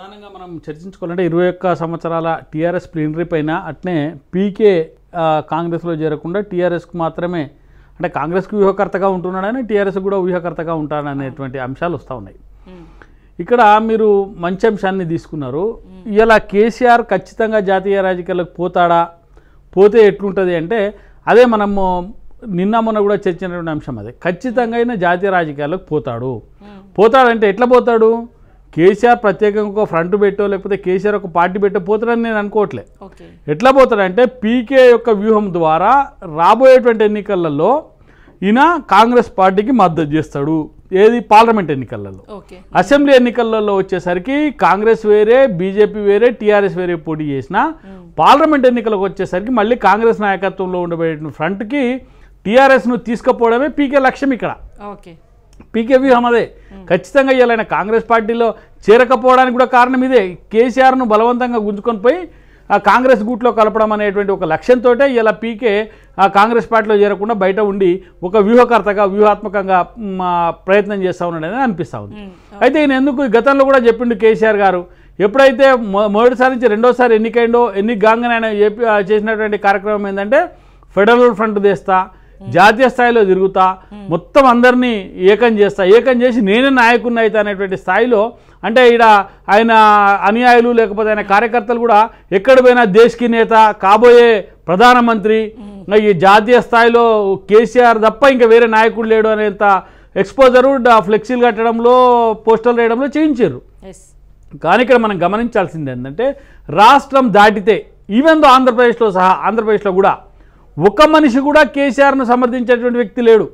ప్రధానంగా మనం చర్చించుకోవాలంటే 21 సంవత్సరాల టీఆర్ఎస్ ప్లీనరీ పైన అట్నే పీకే కాంగ్రెస్లో చేరకుండా టీఆర్ఎస్కు మాత్రమే అంటే కాంగ్రెస్కు వ్యూహకర్తగా ఉంటున్నాడని టీఆర్ఎస్ కూడా వ్యూహకర్తగా ఉంటాడనేటువంటి అంశాలు వస్తూ ఉన్నాయి. ఇక్కడ మీరు మంచి అంశాన్ని తీసుకున్నారు. ఇలా కేసీఆర్ ఖచ్చితంగా జాతీయ రాజకీయాలకు పోతాడా, పోతే ఎట్లుంటుంది అంటే అదే మనము నిన్న మొన్న కూడా చర్చించినటువంటి అంశం. అదే ఖచ్చితంగా అయినా జాతీయ రాజకీయాలకు పోతాడు. పోతాడంటే ఎట్లా పోతాడు? కేసీఆర్ ప్రత్యేకంగా ఒక ఫ్రంట్ పెట్టో లేకపోతే కేసీఆర్ ఒక పార్టీ పెట్టో పోతాడని నేను అనుకోవట్లే. ఎట్లా పోతాడంటే పీకే యొక్క వ్యూహం ద్వారా రాబోయేటువంటి ఎన్నికలలో ఈయన కాంగ్రెస్ పార్టీకి మద్దతు చేస్తాడు. ఏది? పార్లమెంట్ ఎన్నికలలో. అసెంబ్లీ ఎన్నికలలో వచ్చేసరికి కాంగ్రెస్ వేరే, బీజేపీ వేరే, టీఆర్ఎస్ వేరే పోటీ చేసినా పార్లమెంట్ ఎన్నికలకు వచ్చేసరికి మళ్ళీ కాంగ్రెస్ నాయకత్వంలో ఉండబోయే ఫ్రంట్కి టీఆర్ఎస్ను తీసుకుపోవడమే పీకే లక్ష్యం. ఇక్కడ పీకే వ్యూహం అదే. ఖచ్చితంగా ఇలాయన కాంగ్రెస్ పార్టీలో చేరకపోవడానికి కూడా కారణం ఇదే. కేసీఆర్ను బలవంతంగా గుంజుకొని పోయి ఆ కాంగ్రెస్ గూట్లో కలపడం అనేటువంటి ఒక లక్ష్యంతో ఇలా పీకే ఆ కాంగ్రెస్ పార్టీలో చేరకుండా బయట ఉండి ఒక వ్యూహకర్తగా వ్యూహాత్మకంగా ప్రయత్నం చేస్తూ ఉన్నాడు అనేది అనిపిస్తూ ఉంది. అయితే ఈయన ఎందుకు గతంలో కూడా చెప్పిండు కేసీఆర్ గారు, ఎప్పుడైతే మొదటిసారి నుంచి రెండోసారి ఎన్నికైండో ఎన్నికాగానే ఆయన చేసినటువంటి కార్యక్రమం ఏంటంటే ఫెడరల్ ఫ్రంట్ తెస్తా, జాతీయ స్థాయిలో తిరుగుతా, మొత్తం అందరినీ ఏకం చేస్తా, ఏకం చేసి నేనే నాయకుడిని అవుతా అనేటువంటి స్థాయిలో. అంటే ఇక్కడ ఆయన అనుయాయులు లేకపోతే ఆయన కార్యకర్తలు కూడా ఎక్కడ పోయినా దేశకి నేత కాబోయే ప్రధానమంత్రి, ఈ జాతీయ స్థాయిలో కేసీఆర్ తప్ప ఇంకా వేరే నాయకుడు లేడు అనేంత ఎక్స్పోజరు ఫ్లెక్సీలు కట్టడంలో పోస్టర్లు వేయడంలో చేయించారు. కానీ ఇక్కడ మనం గమనించాల్సింది ఏంటంటే రాష్ట్రం దాటితే ఈవెన్ దో ఆంధ్రప్రదేశ్లో సహా ఆంధ్రప్రదేశ్లో కూడా ఒక మనిషి కూడా కేసీఆర్ను సమర్థించేటువంటి వ్యక్తి లేడు.